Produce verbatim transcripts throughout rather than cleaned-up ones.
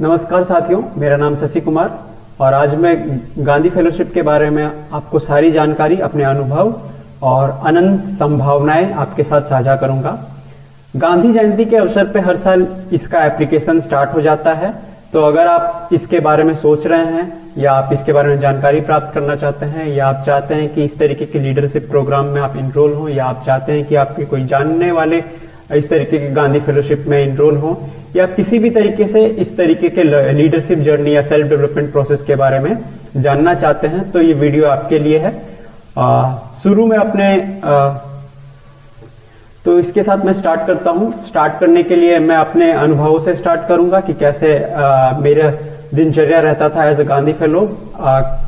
नमस्कार साथियों, मेरा नाम शशि कुमार और आज मैं गांधी फेलोशिप के बारे में आपको सारी जानकारी, अपने अनुभव और अनंत संभावनाएं आपके साथ साझा करूंगा। गांधी जयंती के अवसर पर हर साल इसका एप्लीकेशन स्टार्ट हो जाता है, तो अगर आप इसके बारे में सोच रहे हैं या आप इसके बारे में जानकारी प्राप्त करना चाहते हैं या आप चाहते हैं कि इस तरीके के लीडरशिप प्रोग्राम में आप इनरोल हों या आप चाहते हैं कि आपके कोई जानने वाले इस तरीके के गांधी फेलोशिप में इनरोल हों या किसी भी तरीके से इस तरीके के लीडरशिप जर्नी या सेल्फ डेवलपमेंट प्रोसेस के बारे में जानना चाहते हैं तो ये वीडियो आपके लिए है। शुरू में अपने आ, तो इसके साथ मैं स्टार्ट करता हूँ। स्टार्ट करने के लिए मैं अपने अनुभवों से स्टार्ट करूंगा कि कैसे आ, मेरा दिनचर्या रहता था एज अ गांधी फेलो,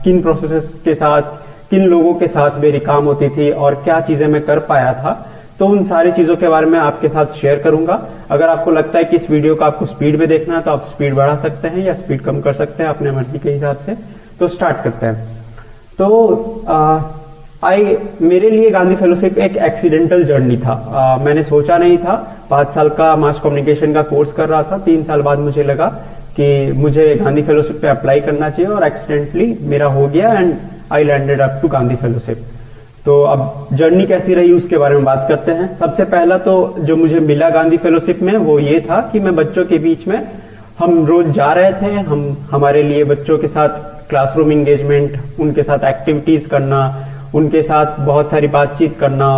किन प्रोसेसेस के साथ, किन लोगों के साथ मेरी काम होती थी और क्या चीजें मैं कर पाया था, तो उन सारी चीजों के बारे में आपके साथ शेयर करूंगा। अगर आपको लगता है कि इस वीडियो को आपको स्पीड में देखना है तो आप स्पीड बढ़ा सकते हैं या स्पीड कम कर सकते हैं अपने मर्जी के हिसाब से। तो स्टार्ट करते हैं। तो आ, आई मेरे लिए गांधी फेलोशिप एक एक्सीडेंटल जर्नी था। आ, मैंने सोचा नहीं था। पांच साल का मास कम्युनिकेशन का कोर्स कर रहा था, तीन साल बाद मुझे लगा कि मुझे गांधी फेलोशिप पे अप्लाई करना चाहिए और एक्सीडेंटली मेरा हो गया and I landed up to Gandhi fellowship. तो अब जर्नी कैसी रही उसके बारे में बात करते हैं। सबसे पहला तो जो मुझे मिला गांधी फेलोशिप में वो ये था कि मैं बच्चों के बीच में, हम रोज जा रहे थे, हम हमारे लिए बच्चों के साथ क्लासरूम एंगेजमेंट, उनके साथ एक्टिविटीज करना, उनके साथ बहुत सारी बातचीत करना,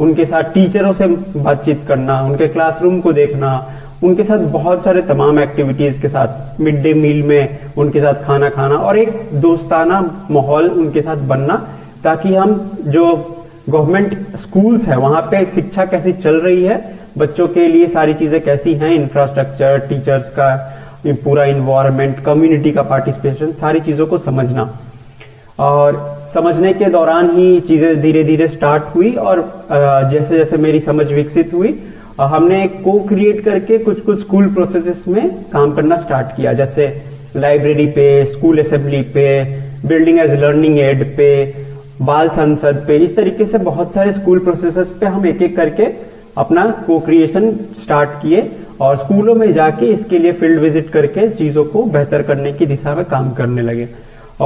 उनके साथ टीचरों से बातचीत करना, उनके क्लासरूम को देखना, उनके साथ बहुत सारे तमाम एक्टिविटीज के साथ मिड डे मील में उनके साथ खाना खाना और एक दोस्ताना माहौल उनके साथ बनना, ताकि हम जो गवर्नमेंट स्कूल्स है वहां पे शिक्षा कैसी चल रही है, बच्चों के लिए सारी चीजें कैसी हैं, इंफ्रास्ट्रक्चर, टीचर्स का पूरा इन्वायरमेंट, कम्युनिटी का पार्टिसिपेशन, सारी चीजों को समझना। और समझने के दौरान ही चीजें धीरे धीरे स्टार्ट हुई और जैसे जैसे मेरी समझ विकसित हुई हमने को क्रिएट करके कुछ कुछ स्कूल प्रोसेसेस में काम करना स्टार्ट किया, जैसे लाइब्रेरी पे, स्कूल असेंबली पे, बिल्डिंग एज लर्निंग एड पे, बाल संसद पे, इस तरीके से बहुत सारे स्कूल प्रोसेसेस पे हम एक एक करके अपना को क्रिएशन स्टार्ट किए और स्कूलों में जाके इसके लिए फील्ड विजिट करके चीजों को बेहतर करने की दिशा में काम करने लगे।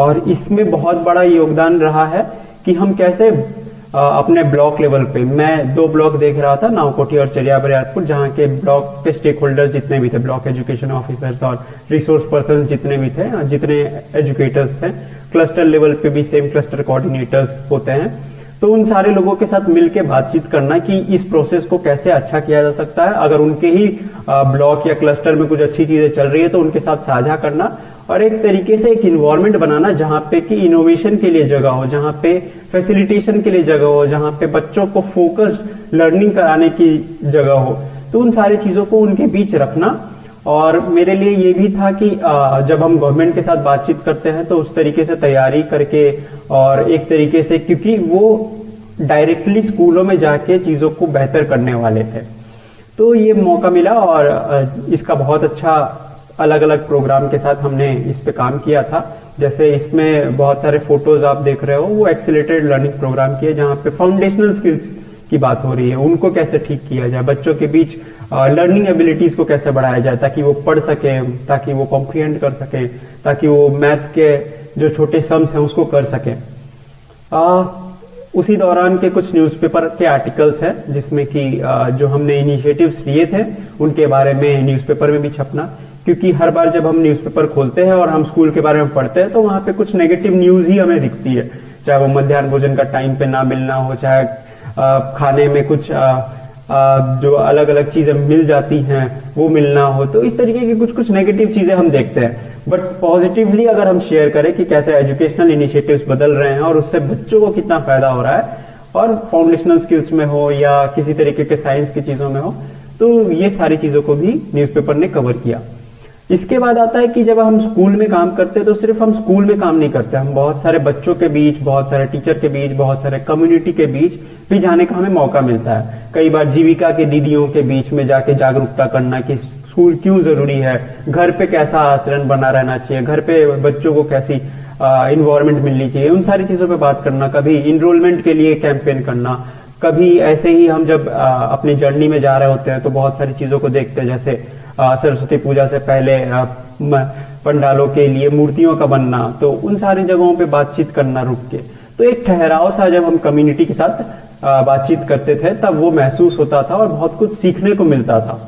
और इसमें बहुत बड़ा योगदान रहा है कि हम कैसे अपने ब्लॉक लेवल पे, मैं दो ब्लॉक देख रहा था, नावकोठी और चरियाबरियारपुर, जहाँ के ब्लॉक के स्टेक होल्डर्स जितने भी थे, ब्लॉक एजुकेशन ऑफिसर्स और रिसोर्स पर्सन जितने भी थे, जितने एजुकेटर्स थे, क्लस्टर लेवल पे भी सेम क्लस्टर कोऑर्डिनेटर्स होते हैं, तो उन सारे लोगों के साथ मिलकर बातचीत करना कि इस प्रोसेस को कैसे अच्छा किया जा सकता है। अगर उनके ही ब्लॉक या क्लस्टर में कुछ अच्छी चीजें चल रही है तो उनके साथ साझा करना और एक तरीके से एक इन्वायरमेंट बनाना जहाँ पे कि इनोवेशन के लिए जगह हो, जहाँ पे फैसिलिटेशन के लिए जगह हो, जहाँ पे बच्चों को फोकस्ड लर्निंग कराने की जगह हो, तो उन सारी चीजों को उनके बीच रखना। और मेरे लिए ये भी था कि जब हम गवर्नमेंट के साथ बातचीत करते हैं तो उस तरीके से तैयारी करके और एक तरीके से, क्योंकि वो डायरेक्टली स्कूलों में जाके चीजों को बेहतर करने वाले थे, तो ये मौका मिला और इसका बहुत अच्छा अलग अलग प्रोग्राम के साथ हमने इस पे काम किया था। जैसे इसमें बहुत सारे फोटोज आप देख रहे हो, वो एक्सीलरेटेड लर्निंग प्रोग्राम की है, जहाँ पे फाउंडेशनल स्किल्स की बात हो रही है, उनको कैसे ठीक किया जाए, बच्चों के बीच लर्निंग एबिलिटीज को कैसे बढ़ाया जाए ताकि वो पढ़ सके, ताकि वो कॉम्प्रीहेंड कर सके, ताकि वो मैथ्स के जो छोटे सम्स हैं उसको कर सके। आ, उसी दौरान के कुछ न्यूज़पेपर के आर्टिकल्स हैं जिसमें कि जो हमने इनिशिएटिव्स लिए थे उनके बारे में न्यूज़पेपर में भी छपना, क्योंकि हर बार जब हम न्यूज़पेपर खोलते हैं और हम स्कूल के बारे में पढ़ते हैं तो वहां पे कुछ नेगेटिव न्यूज ही हमें दिखती है, चाहे वो मध्याह्न भोजन का टाइम पे ना मिलना हो, चाहे खाने में कुछ आ, आ, जो अलग अलग चीजें मिल जाती हैं वो मिलना हो, तो इस तरीके की कुछ कुछ नेगेटिव चीजें हम देखते हैं। बट पॉजिटिवली अगर हम शेयर करें कि कैसे एजुकेशनल इनिशिएटिव्स बदल रहे हैं और उससे बच्चों को कितना फायदा हो रहा है, और फाउंडेशनल स्किल्स में हो या किसी तरीके के साइंस की चीजों में हो, तो ये सारी चीजों को भी न्यूज़पेपर ने कवर किया। इसके बाद आता है कि जब हम स्कूल में काम करते हैं तो सिर्फ हम स्कूल में काम नहीं करते, हम बहुत सारे बच्चों के बीच, बहुत सारे टीचर के बीच, बहुत सारे कम्युनिटी के बीच भी जाने का हमें मौका मिलता है। कई बार जीविका के दीदियों के बीच में जाके जागरूकता करना कि स्कूल क्यों जरूरी है, घर पे कैसा आचरण बना रहना चाहिए, घर पे बच्चों को कैसी इन्वायरमेंट मिलनी चाहिए, उन सारी चीजों पर बात करना, कभी इनरोलमेंट के लिए कैंपेन करना, कभी ऐसे ही हम जब अपनी जर्नी में जा रहे होते हैं तो बहुत सारी चीजों को देखते हैं, जैसे सरस्वती पूजा से पहले पंडालों के लिए मूर्तियों का बनना, तो उन सारी जगहों पे बातचीत करना रुक के, तो एक ठहराव सा जब हम कम्युनिटी के साथ बातचीत करते थे तब वो महसूस होता था और बहुत कुछ सीखने को मिलता था।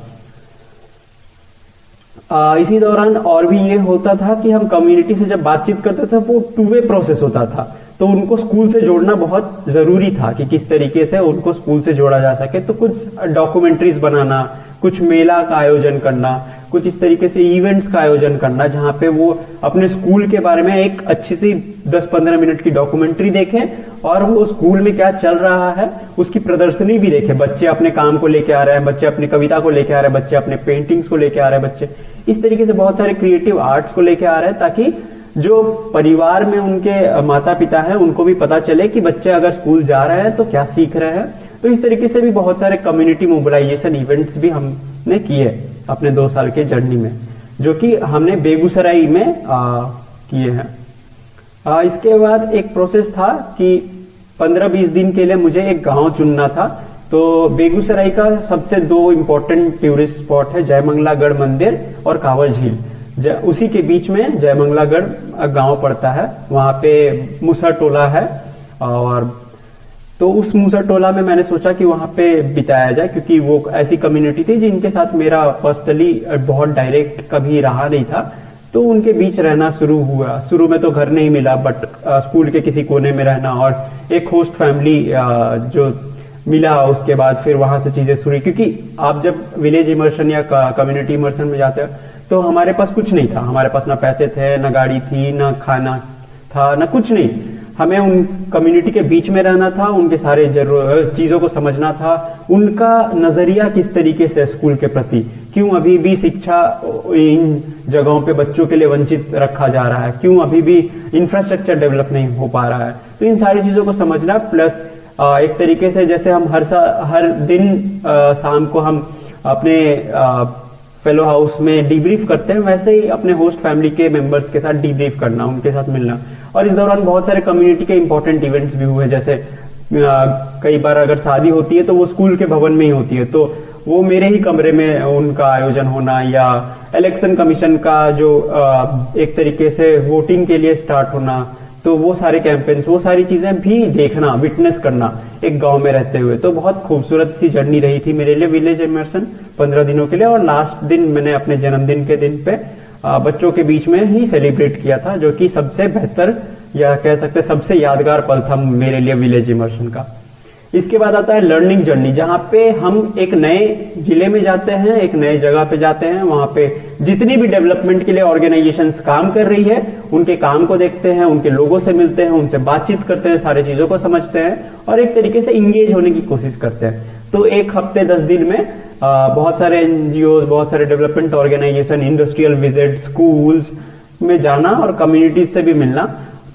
आ, इसी दौरान और भी ये होता था कि हम कम्युनिटी से जब बातचीत करते थे वो टू वे प्रोसेस होता था, तो उनको स्कूल से जोड़ना बहुत जरूरी था कि किस तरीके से उनको स्कूल से जोड़ा जा सके। तो कुछ डॉक्यूमेंट्रीज बनाना, कुछ मेला का आयोजन करना, कुछ इस तरीके से इवेंट्स का आयोजन करना जहां पे वो अपने स्कूल के बारे में एक अच्छी सी दस पंद्रह मिनट की डॉक्यूमेंट्री देखें और वो स्कूल में क्या चल रहा है उसकी प्रदर्शनी भी देखें। बच्चे अपने काम को लेके आ रहे हैं, बच्चे अपनी कविता को लेके आ रहे हैं, बच्चे अपने पेंटिंग्स को लेके आ रहे हैं, बच्चे इस तरीके से बहुत सारे क्रिएटिव आर्ट्स को लेके आ रहे हैं, ताकि जो परिवार में उनके माता पिता है उनको भी पता चले कि बच्चे अगर स्कूल जा रहे हैं तो क्या सीख रहे हैं। तो इस तरीके से भी बहुत सारे कम्युनिटी मोबिलाइजेशन इवेंट्स भी हमने किए अपने दो साल के जर्नी में, जो कि हमने बेगूसराय में आ, किए हैं। आ, इसके बाद एक प्रोसेस था कि पंद्रह बीस दिन के लिए मुझे एक गांव चुनना था, तो बेगूसराय का सबसे दो इम्पोर्टेंट टूरिस्ट स्पॉट है जयमंगलागढ़ मंदिर और कांवड़ झील, उसी के बीच में जयमंगलागढ़ गांव पड़ता है, वहां पे मूसा टोला है। और तो उस मूसा टोला में मैंने सोचा कि वहां पे बिताया जाए, क्योंकि वो ऐसी कम्युनिटी थी जिनके साथ मेरा पर्सनली बहुत डायरेक्ट कभी रहा नहीं था, तो उनके बीच रहना शुरू हुआ। शुरू में तो घर नहीं मिला, बट स्कूल के किसी कोने में रहना और एक होस्ट फैमिली जो मिला, उसके बाद फिर वहां से चीजें शुरू, क्योंकि आप जब विलेज इमर्शन या कम्युनिटी इमर्शन में जाते हो तो हमारे पास कुछ नहीं था, हमारे पास ना पैसे थे, ना गाड़ी थी, ना खाना था, ना कुछ नहीं। हमें उन कम्युनिटी के बीच में रहना था, उनके सारे चीजों को समझना था, उनका नजरिया किस तरीके से स्कूल के प्रति, क्यों अभी भी शिक्षा इन जगहों पे बच्चों के लिए वंचित रखा जा रहा है, क्यों अभी भी इंफ्रास्ट्रक्चर डेवलप नहीं हो पा रहा है। तो इन सारी चीजों को समझना, प्लस एक तरीके से जैसे हम हर सा हर दिन शाम को हम अपने फेलो हाउस में डीब्रीफ करते हैं, वैसे ही अपने होस्ट फैमिली के मेंबर्स के साथ डीब्रीफ करना, उनके साथ मिलना। और इस दौरान बहुत सारे कम्युनिटी के इम्पोर्टेंट इवेंट्स भी हुए, जैसे आ, कई बार अगर शादी होती है तो वो स्कूल के भवन में ही होती है, तो वो मेरे ही कमरे में उनका आयोजन होना, या इलेक्शन कमीशन का जो आ, एक तरीके से वोटिंग के लिए स्टार्ट होना, तो वो सारे कैंपेन्स, वो सारी चीजें भी देखना, विटनेस करना एक गांव में रहते हुए। तो बहुत खूबसूरत सी जर्नी रही थी मेरे लिए विलेज इमर्शन पंद्रह दिनों के लिए। और लास्ट दिन मैंने अपने जन्मदिन के दिन पे बच्चों के बीच में ही सेलिब्रेट किया था, जो कि सबसे बेहतर या कह सकते सबसे यादगार पल था मेरे लिए विलेज इमर्शन का। इसके बाद आता है लर्निंग जर्नी, जहां पे हम एक नए जिले में जाते हैं, एक नए जगह पे जाते हैं, वहां पे जितनी भी डेवलपमेंट के लिए ऑर्गेनाइजेशंस काम कर रही है उनके काम को देखते हैं, उनके लोगों से मिलते हैं, उनसे बातचीत करते हैं, सारी चीजों को समझते हैं और एक तरीके से इंगेज होने की कोशिश करते हैं। तो एक हफ्ते दस दिन में आ, बहुत सारे एनजीओ, बहुत सारे development organisation, industrial visit, schools में जाना और कम्युनिटीज से भी मिलना,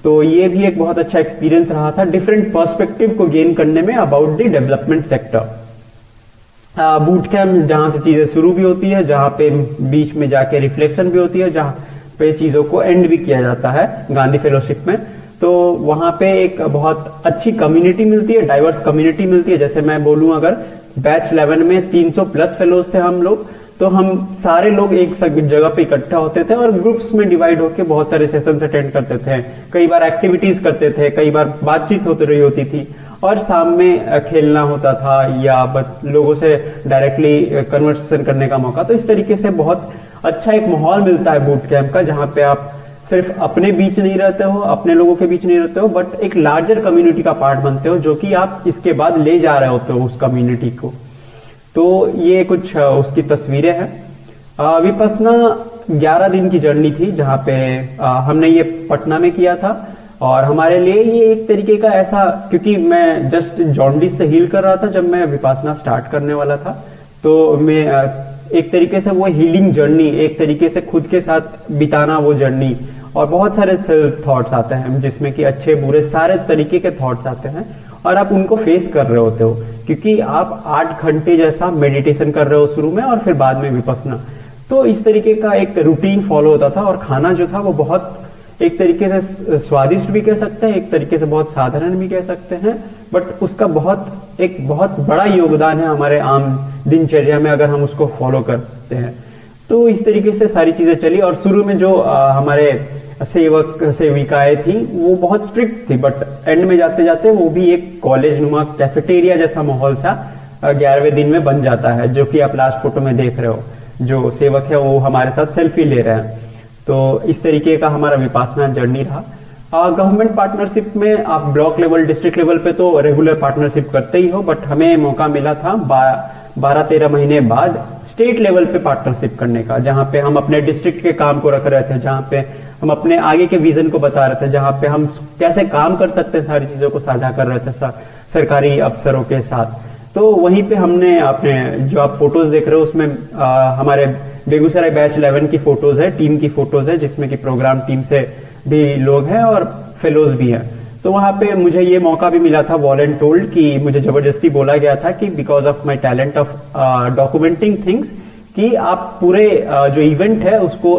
तो ये भी एक बहुत अच्छा एक्सपीरियंस रहा था डिफरेंट पर्सपेक्टिव को गेन करने में about the development sector. Boot camp जहां से चीजें शुरू भी होती है, जहां पे बीच में जाके रिफ्लेक्शन भी होती है, जहां पे चीजों को एंड भी किया जाता है गांधी फेलोशिप में, तो वहां पे एक बहुत अच्छी कम्युनिटी मिलती है, डाइवर्स कम्युनिटी मिलती है। जैसे मैं बोलूं, अगर बैच इलेवन में तीन सौ प्लस फेलोज थे हम लोग, तो हम सारे लोग एक जगह पे इकट्ठा होते थे और ग्रुप्स में डिवाइड होकर बहुत सारे सेशन अटेंड करते थे, कई बार एक्टिविटीज करते थे, कई बार बातचीत होती रही होती थी और शाम में खेलना होता था या लोगों से डायरेक्टली कन्वर्सेशन करने का मौका। तो इस तरीके से बहुत अच्छा एक माहौल मिलता है बूट कैंप का, जहां पे आप सिर्फ अपने बीच नहीं रहते हो, अपने लोगों के बीच नहीं रहते हो, बट एक लार्जर कम्युनिटी का पार्ट बनते हो, जो कि आप इसके बाद ले जा रहे होते हो उस कम्युनिटी को। तो ये कुछ उसकी तस्वीरें हैं। विपस्सना ग्यारह दिन की जर्नी थी, जहां पे हमने ये पटना में किया था और हमारे लिए ये एक तरीके का ऐसा, क्योंकि मैं जस्ट जॉन्डिस से हील कर रहा था जब मैं विपस्सना स्टार्ट करने वाला था, तो मैं एक तरीके से वो हीलिंग जर्नी, एक तरीके से खुद के साथ बिताना वो जर्नी, और बहुत सारे सेल्फ थॉट्स आते हैं जिसमें कि अच्छे बुरे सारे तरीके के थॉट्स आते हैं और आप उनको फेस कर रहे होते हो, क्योंकि आप आठ घंटे जैसा मेडिटेशन कर रहे हो शुरू में और फिर बाद में विपस्सना। तो इस तरीके का एक रूटीन फॉलो होता था और खाना जो था वो बहुत एक तरीके से स्वादिष्ट भी कह सकते हैं, एक तरीके से बहुत साधारण भी कह सकते हैं, बट उसका बहुत एक बहुत बड़ा योगदान है हमारे आम दिनचर्या में अगर हम उसको फॉलो करते हैं। तो इस तरीके से सारी चीजें चली। और शुरू में जो आ, हमारे सेवक सेविकाएं थी वो बहुत स्ट्रिक्ट थी, बट एंड में जाते जाते वो भी एक कॉलेज नुमा कैफेटेरिया जैसा माहौल था ग्यारहवें दिन में बन जाता है, जो कि आप लास्ट फोटो में देख रहे हो। जो सेवक है वो हमारे साथ सेल्फी ले रहे हैं। तो इस तरीके का हमारा विपासना जर्नी रहा। गवर्नमेंट पार्टनरशिप में आप ब्लॉक लेवल, डिस्ट्रिक्ट लेवल पे तो रेगुलर पार्टनरशिप करते ही हो, बट हमें मौका मिला था बारह तेरह महीने बाद स्टेट लेवल पे पार्टनरशिप करने का, जहां पे हम अपने डिस्ट्रिक्ट के काम को रख रहे थे, जहां पे हम अपने आगे के विजन को बता रहे थे, जहां पे हम कैसे काम कर सकते हैं, सारी चीजों को साझा कर रहे थे सरकारी अफसरों के साथ। तो वहीं पे हमने अपने जो आप फोटोज देख रहे हो उसमें आ, हमारे बेगूसराय बैच इलेवन की फोटोज है, टीम की फोटोज है, जिसमें कि प्रोग्राम टीम से भी लोग हैं और फेलोज भी हैं। तो वहां पे मुझे ये मौका भी मिला था, वॉलेंट टोल्ड कि मुझे जबरदस्ती बोला गया था कि because of my talent of documenting things कि आप पूरे uh, जो इवेंट है उसको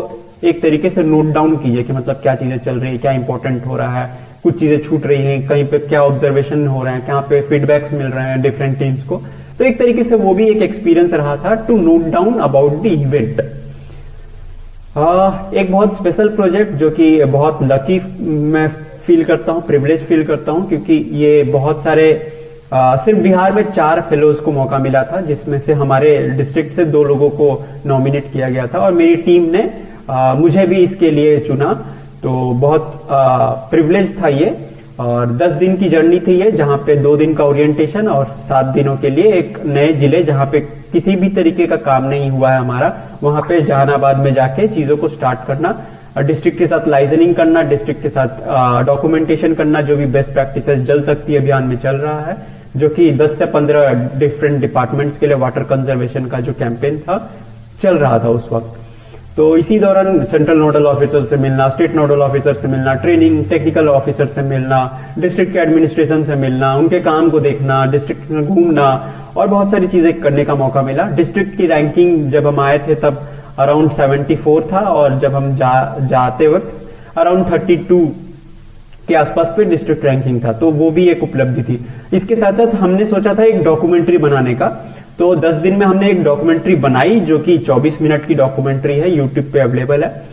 एक तरीके से नोट डाउन कीजिए कि मतलब क्या चीजें चल रही है, क्या इंपॉर्टेंट हो रहा है, कुछ चीजें छूट रही हैं, कहीं पे क्या ऑब्जर्वेशन हो रहे हैं, कहाँ पे फीडबैक्स मिल रहे हैं डिफरेंट टीम्स को। तो एक तरीके से वो भी एक एक्सपीरियंस रहा था to note down about the event. Uh, एक बहुत स्पेशल प्रोजेक्ट जो कि बहुत लकी मैं फील करता हूँ, प्रिविलेज फील करता हूँ, क्योंकि ये बहुत सारे uh, सिर्फ बिहार में चार फेलोज को मौका मिला था, जिसमें से हमारे डिस्ट्रिक्ट से दो लोगों को नॉमिनेट किया गया था और मेरी टीम ने uh, मुझे भी इसके लिए चुना। तो बहुत uh, प्रिविलेज था ये। और दस दिन की जर्नी थी ये, जहाँ पे दो दिन का ओरिएंटेशन और सात दिनों के लिए एक नए जिले जहाँ पे किसी भी तरीके का काम नहीं हुआ है हमारा, वहाँ पे जहानाबाद में जाके चीजों को स्टार्ट करना, डिस्ट्रिक्ट के साथ लाइजनिंग करना, डिस्ट्रिक्ट के साथ डॉक्यूमेंटेशन करना, जो भी बेस्ट प्रैक्टिसेस जल शक्ति अभियान में चल रहा है, जो कि दस से पंद्रह डिफरेंट डिपार्टमेंट्स के लिए वाटर कंजर्वेशन का जो कैंपेन था चल रहा था उस वक्त। तो इसी दौरान सेंट्रल नोडल ऑफिसर से मिलना, स्टेट नोडल ऑफिसर से मिलना, ट्रेनिंग टेक्निकल ऑफिसर से मिलना, डिस्ट्रिक्ट के एडमिनिस्ट्रेशन से मिलना, उनके काम को देखना, डिस्ट्रिक्ट में घूमना और बहुत सारी चीजें करने का मौका मिला। डिस्ट्रिक्ट की रैंकिंग जब हम आए थे तब अराउंड चौहत्तर था और जब हम जा, जाते वक्त अराउंड बत्तीस के आसपास पे डिस्ट्रिक्ट रैंकिंग था। तो वो भी एक उपलब्धि थी। इसके साथ साथ हमने सोचा था एक डॉक्यूमेंट्री बनाने का। तो दस दिन में हमने एक डॉक्यूमेंट्री बनाई जो कि चौबीस मिनट की डॉक्यूमेंट्री है, यूट्यूब पे अवेलेबल है।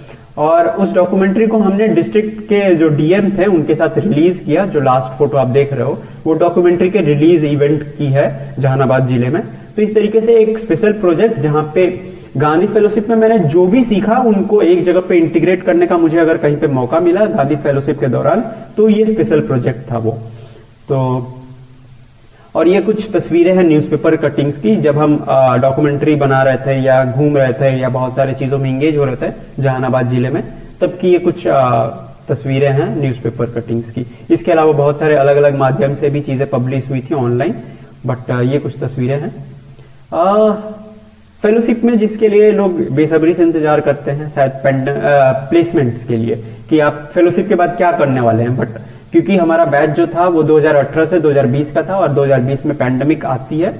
और उस डॉक्यूमेंट्री को हमने डिस्ट्रिक्ट के जो डीएम थे उनके साथ रिलीज किया। जो लास्ट फोटो आप देख रहे हो वो डॉक्यूमेंट्री के रिलीज इवेंट की है जहानाबाद जिले में। तो इस तरीके से एक स्पेशल प्रोजेक्ट जहां पे गांधी फेलोशिप में मैंने जो भी सीखा उनको एक जगह पे इंटीग्रेट करने का मुझे अगर कहीं पे मौका मिला गांधी फेलोशिप के दौरान तो ये स्पेशल प्रोजेक्ट था वो। तो और ये कुछ तस्वीरें हैं न्यूज़पेपर कटिंग्स की जब हम डॉक्यूमेंट्री बना रहे थे या घूम रहे थे या बहुत सारी चीजों में इंगेज हो रहे थे जहानाबाद जिले में, तब की ये कुछ आ, तस्वीरें हैं न्यूज़पेपर कटिंग्स की। इसके अलावा बहुत सारे अलग अलग माध्यम से भी चीजें पब्लिश हुई थी ऑनलाइन, बट ये कुछ तस्वीरें हैं फेलोशिप में, जिसके लिए लोग बेसब्री से इंतजार करते हैं शायद प्लेसमेंट्स के लिए कि आप फेलोशिप के बाद क्या करने वाले हैं। बट क्योंकि हमारा बैच जो था वो दो हज़ार अठारह से दो हज़ार बीस का था और दो हज़ार बीस में पैंडेमिक आती है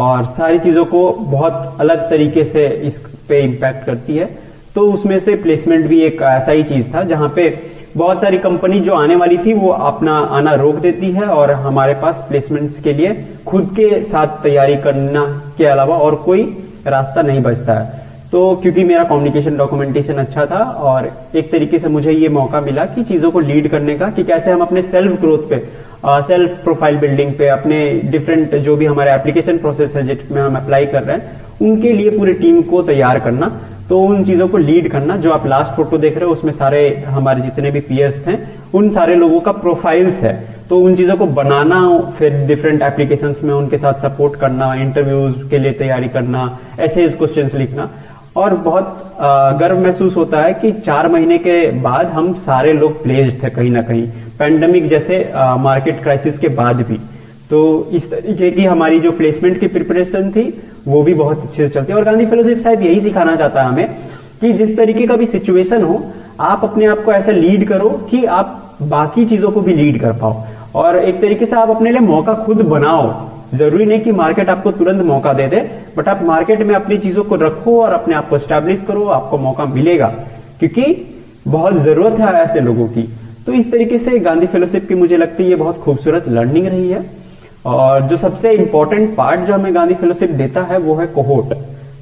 और सारी चीजों को बहुत अलग तरीके से इस पे इम्पैक्ट करती है। तो उसमें से प्लेसमेंट भी एक ऐसा ही चीज था जहां पे बहुत सारी कंपनी जो आने वाली थी वो अपना आना रोक देती है और हमारे पास प्लेसमेंट्स के लिए खुद के साथ तैयारी करना के अलावा और कोई रास्ता नहीं बचता है। तो क्योंकि मेरा कम्युनिकेशन डॉक्यूमेंटेशन अच्छा था और एक तरीके से मुझे ये मौका मिला कि चीजों को लीड करने का कि कैसे हम अपने सेल्फ ग्रोथ पे, सेल्फ प्रोफाइल बिल्डिंग पे, अपने डिफरेंट जो भी हमारे एप्लीकेशन प्रोसेस है जिसमें हम अप्लाई कर रहे हैं उनके लिए पूरी टीम को तैयार करना। तो उन चीजों को लीड करना, जो आप लास्ट फोटो देख रहे हो उसमें सारे हमारे जितने भी पीयर्स हैं उन सारे लोगों का प्रोफाइल्स है। तो उन चीजों को बनाना, फिर डिफरेंट एप्लीकेशंस में उनके साथ सपोर्ट करना, इंटरव्यूज के लिए तैयारी करना, एसेज क्वेश्चंस लिखना। और बहुत गर्व महसूस होता है कि चार महीने के बाद हम सारे लोग प्लेस्ड थे कहीं ना कहीं पैंडेमिक जैसे मार्केट क्राइसिस के बाद भी। तो इस तरीके की हमारी जो प्लेसमेंट की प्रिपरेशन थी वो भी बहुत अच्छे से चलती है। और गांधी फेलोशिप शायद यही सिखाना चाहता है हमें कि जिस तरीके का भी सिचुएशन हो आप अपने आप को ऐसा लीड करो कि आप बाकी चीजों को भी लीड कर पाओ और एक तरीके से आप अपने लिए मौका खुद बनाओ। जरूरी नहीं कि मार्केट आपको तुरंत मौका दे दे, बट आप मार्केट में अपनी चीजों को रखो और अपने आप को एस्टैब्लिश करो, आपको मौका मिलेगा क्योंकि बहुत जरूरत है ऐसे लोगों की। तो इस तरीके से गांधी फेलोशिप की मुझे लगती है ये बहुत खूबसूरत लर्निंग रही है। और जो सबसे इंपॉर्टेंट पार्ट जो हमें गांधी फेलोशिप देता है वो है कोहोर्ट।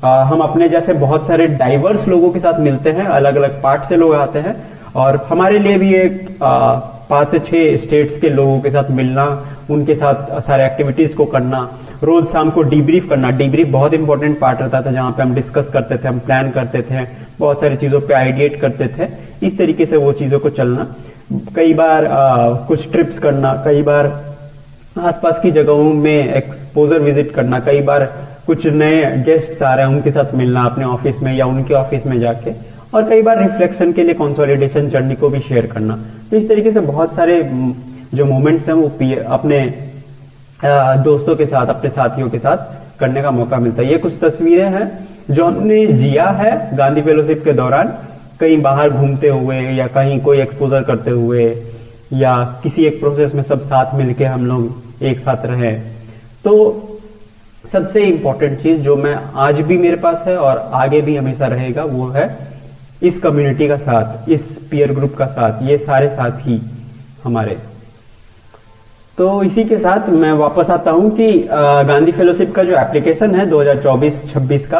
आ, हम अपने जैसे बहुत सारे डाइवर्स लोगों के साथ मिलते हैं, अलग अलग पार्ट से लोग आते हैं और हमारे लिए भी एक पाँच से छः स्टेट्स के लोगों के साथ मिलना, उनके साथ सारे एक्टिविटीज़ को करना, रोज शाम को डीब्रीफ करना। डीब्रीफ बहुत इंपॉर्टेंट पार्ट रहता था जहाँ पे हम डिस्कस करते थे, हम प्लान करते थे, बहुत सारी चीज़ों पे आइडिएट करते थे। इस तरीके से वो चीज़ों को चलना, कई बार आ, कुछ ट्रिप्स करना, कई बार आसपास की जगहों में एक्सपोजर विजिट करना, कई बार कुछ नए गेस्ट्स आ रहे हैं उनके साथ मिलना अपने ऑफिस में या उनके ऑफिस में जाके, और कई बार रिफ्लेक्शन के लिए कंसोलिडेशन जर्नी को भी शेयर करना। तो इस तरीके से बहुत सारे जो मोमेंट्स हैं वो अपने दोस्तों के साथ, अपने साथियों के साथ करने का मौका मिलता है। ये कुछ तस्वीरें हैं जो हमने जिया है गांधी फेलोशिप के दौरान, कहीं बाहर घूमते हुए या कहीं कोई एक्सपोजर करते हुए या किसी एक प्रोसेस में सब साथ मिलके हम लोग एक साथ रहे। तो सबसे इम्पोर्टेंट चीज जो मैं आज भी मेरे पास है और आगे भी हमेशा रहेगा वो है इस कम्युनिटी का साथ, इस पीयर ग्रुप का साथ, ये सारे साथ ही हमारे। तो इसी के साथ मैं वापस आता हूं कि गांधी फेलोशिप का जो एप्लीकेशन है दो हज़ार चौबीस छब्बीस का,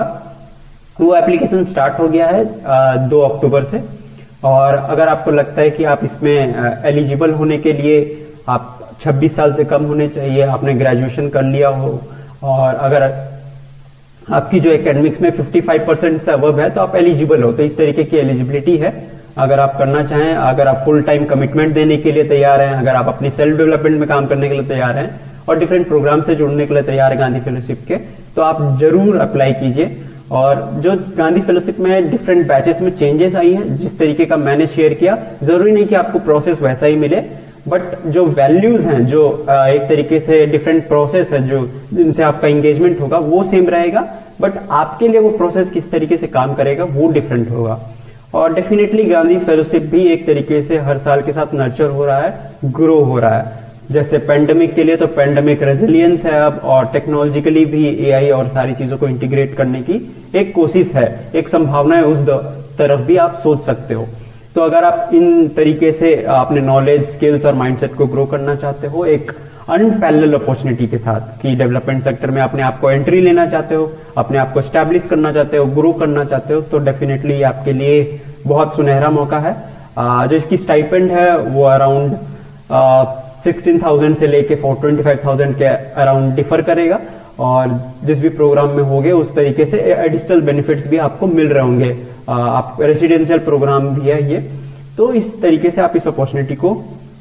वो एप्लीकेशन स्टार्ट हो गया है दो अक्टूबर से। और अगर आपको लगता है कि आप इसमें एलिजिबल होने के लिए आप छब्बीस साल से कम होने चाहिए, आपने ग्रेजुएशन कर लिया हो और अगर आपकी जो एकेडमिक्स में पचपन परसेंट से अबव है तो आप एलिजिबल हो। तो इस तरीके की एलिजिबिलिटी है अगर आप करना चाहें, अगर आप फुल टाइम कमिटमेंट देने के लिए तैयार हैं, अगर आप अपनी सेल्फ डेवलपमेंट में काम करने के लिए तैयार हैं और डिफरेंट प्रोग्राम से जुड़ने के लिए तैयार है गांधी फेलोशिप के, तो आप जरूर अप्लाई कीजिए। और जो गांधी फेलोशिप में डिफरेंट बैचेस में चेंजेस आई हैं, जिस तरीके का मैंने शेयर किया, जरूरी नहीं कि आपको प्रोसेस वैसा ही मिले, बट जो वैल्यूज हैं, जो एक तरीके से डिफरेंट प्रोसेस है जो जिनसे आपका एंगेजमेंट होगा वो सेम रहेगा, बट आपके लिए वो प्रोसेस किस तरीके से काम करेगा वो डिफरेंट होगा। और डेफिनेटली गांधी फेलोशिप भी एक तरीके से हर साल के साथ नर्चर हो रहा है, ग्रो हो रहा है। जैसे पैंडेमिक के लिए तो पैंडेमिक रेजिलियंस है अब, और टेक्नोलॉजिकली भी एआई और सारी चीजों को इंटीग्रेट करने की एक कोशिश है, एक संभावना है, उस तरफ भी आप सोच सकते हो। तो अगर आप इन तरीके से अपने नॉलेज, स्किल्स और माइंडसेट को ग्रो करना चाहते हो एक अनपैरेलल अपॉर्चुनिटी के साथ, कि डेवलपमेंट सेक्टर में अपने आप को एंट्री लेना चाहते हो, अपने आप को एस्टैब्लिश करना चाहते हो, ग्रो करना चाहते हो, तो डेफिनेटली आपके लिए बहुत सुनहरा मौका है। जो इसकी स्टाइपेंड है वो अराउंड सोलह हज़ार से लेके पच्चीस हज़ार के अराउंड डिफर करेगा, और जिस भी प्रोग्राम में होंगे उस तरीके से एडिशनल बेनिफिट्स भी आपको मिल रहे होंगे। आप रेसिडेंशियल प्रोग्राम भी है ये, तो इस तरीके से आप इस अपॉर्चुनिटी को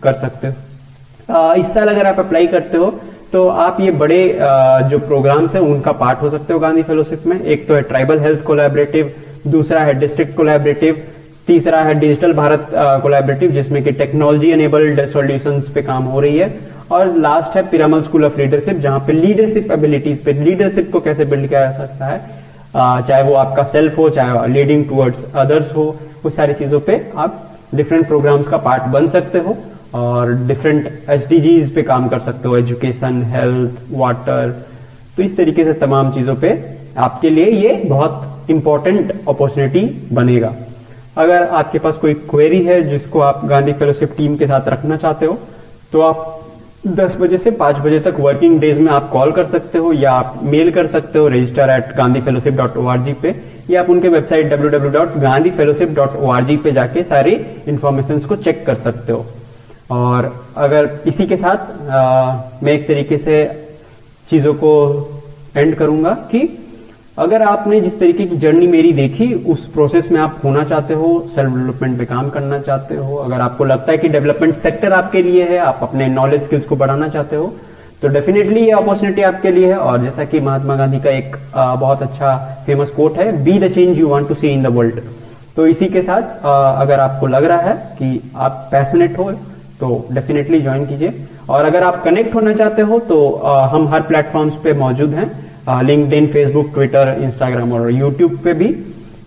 कर सकते हो। इस साल अगर आप अप्लाई करते हो तो आप ये बड़े आ, जो प्रोग्राम्स हैं उनका पार्ट हो सकते हो गांधी फेलोशिप में। एक तो है ट्राइबल हेल्थ कोलैबोरेटिव, दूसरा है डिस्ट्रिक्ट कोलैबोरेटिव, तीसरा है डिजिटल भारत कोलैबोरेटिव जिसमें कि टेक्नोलॉजी एनेबल्ड सॉल्यूशंस पे काम हो रही है, और लास्ट है पिरामल स्कूल ऑफ लीडरशिप जहां पे लीडरशिप एबिलिटीज पे, लीडरशिप को कैसे बिल्ड किया जा सकता है, चाहे वो आपका सेल्फ हो, चाहे लीडिंग टुवर्ड्स अदर्स हो, उस सारी चीजों पे आप डिफरेंट प्रोग्राम्स का पार्ट बन सकते हो और डिफरेंट एसडीजीज पे काम कर सकते हो, एजुकेशन, हेल्थ, वाटर। तो इस तरीके से तमाम चीजों पे आपके लिए ये बहुत इंपॉर्टेंट अपॉर्चुनिटी बनेगा। अगर आपके पास कोई क्वेरी है जिसको आप गांधी फेलोशिप टीम के साथ रखना चाहते हो तो आप दस बजे से पाँच बजे तक वर्किंग डेज में आप कॉल कर सकते हो या आप मेल कर सकते हो register at Gandhi fellowship dot O R G पे, या आप उनके website W W dot Gandhi fellowship dot O R G पे जाके सारी इन्फॉर्मेशन को चेक कर सकते हो। और अगर इसी के साथ आ, मैं एक तरीके से चीजों को एंड करूंगा कि अगर आपने जिस तरीके की जर्नी मेरी देखी उस प्रोसेस में आप होना चाहते हो, सेल्फ डेवलपमेंट पे काम करना चाहते हो, अगर आपको लगता है कि डेवलपमेंट सेक्टर आपके लिए है, आप अपने नॉलेज स्किल्स को बढ़ाना चाहते हो, तो डेफिनेटली ये अपॉर्चुनिटी आपके लिए है। और जैसा कि महात्मा गांधी का एक आ, बहुत अच्छा फेमस कोट है, be the change you want to see in the world. तो इसी के साथ आ, अगर आपको लग रहा है कि आप पैशनेट हो तो डेफिनेटली ज्वाइन कीजिए। और अगर आप कनेक्ट होना चाहते हो तो आ, हम हर प्लेटफॉर्म्स पे मौजूद हैं, लिंक्डइन, फेसबुक, ट्विटर, इंस्टाग्राम और यूट्यूब पे भी,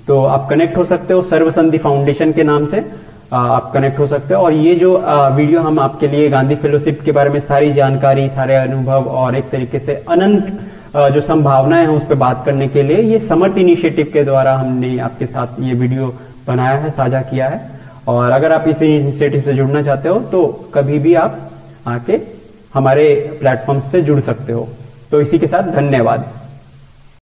तो आप कनेक्ट हो सकते हो। सर्व संधि फाउंडेशन के नाम से आ, आप कनेक्ट हो सकते हो। और ये जो आ, वीडियो हम आपके लिए गांधी फेलोशिप के बारे में सारी जानकारी, सारे अनुभव और एक तरीके से अनंत आ, जो संभावनाएं हैं उस पर बात करने के लिए ये समर्थ इनिशिएटिव के द्वारा हमने आपके साथ ये वीडियो बनाया है, साझा किया है। और अगर आप इस इनिशिएटिव से जुड़ना चाहते हो तो कभी भी आप आके हमारे प्लेटफॉर्म से जुड़ सकते हो। तो इसी के साथ धन्यवाद।